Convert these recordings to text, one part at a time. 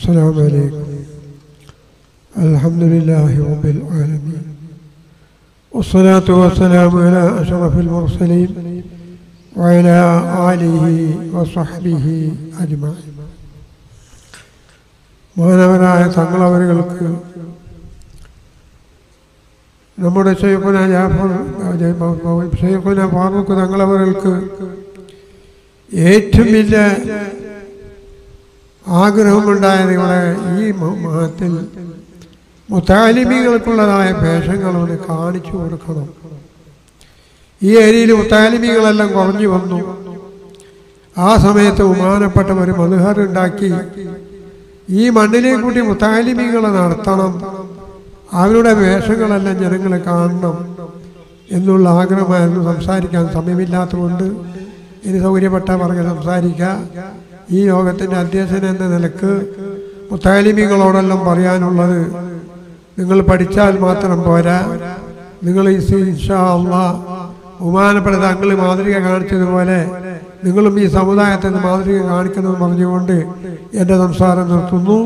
السلام عليكم الحمد لله رب العالمين والصلاة والسلام على أشرف المرسلين وعلى آله وصحبه أجمعين مهنمنا يتنقل ورقلك നമ്മുടെ ഷെയ്ഖുന ജാഫർ ഷെയ്ഖുന ഫാറൂഖ് തങ്ങളവർക്ക് ഏറ്റവും വലിയ ആഗ്രഹമുണ്ടായത് ഇവിടെ ഈ മഹത്തിൽ മുത്താലിമികൾക്കുള്ളതായ വേഷങ്ങളോട് കാണിച്ചു കൊടുക്കണം. ഈ ഏരിയയിൽ മുത്താലിമികളെല്ലാം കുറഞ്ഞു വന്നു. ആ സമയത്ത് ബഹുമാനപ്പെട്ടവർ ഒരു മദ്ഹറുണ്ടാക്കി ഈ മണ്ണിനെ കൂട്ടി മുത്താലിമികളെ നടത്തണം, അവരുടെ വേഷങ്ങളെല്ലാം ജനങ്ങൾ കാണണം എന്നുള്ള ആഗ്രഹമായിരുന്നു. സംസാരിക്കാൻ സമയമില്ലാത്തതുകൊണ്ട് ഇനി സൗകര്യപ്പെട്ട പറഞ്ഞ് സംസാരിക്കുക. ഈ യോഗത്തിൻ്റെ അധ്യക്ഷൻ എന്ന നിലക്ക് മുത്താലിമികളോടെല്ലാം പറയാനുള്ളത്, നിങ്ങൾ പഠിച്ചാൽ മാത്രം പോരാ, നിങ്ങൾ ഇൻഷാ അല്ലാഹ് ബഹുമാനപ്പെട്ട തങ്ങൾ മാതൃക കാണിച്ചതുപോലെ നിങ്ങളും ഈ സമുദായത്തിന് മാതൃക കാണിക്കണമെന്ന് പറഞ്ഞുകൊണ്ട് എൻ്റെ സംസാരം നിർത്തുന്നു.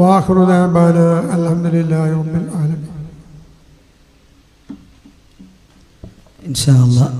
വാഖിറു ദഅ്വാന അൽഹംദുലില്ലാഹി റബ്ബിൽ ആലമീൻ. ഇൻഷാ അല്ലാഹ്.